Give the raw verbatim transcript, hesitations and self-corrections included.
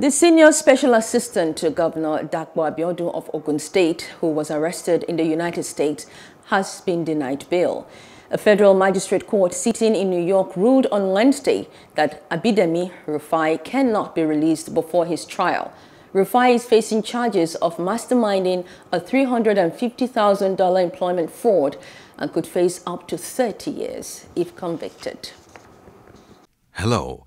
The senior special assistant to Governor Dapo Abiodun of Ogun State, who was arrested in the United States, has been denied bail. A federal magistrate court sitting in New York ruled on Wednesday that Abidemi Rufai cannot be released before his trial. Rufai is facing charges of masterminding a three hundred fifty thousand dollar employment fraud and could face up to thirty years if convicted. Hello,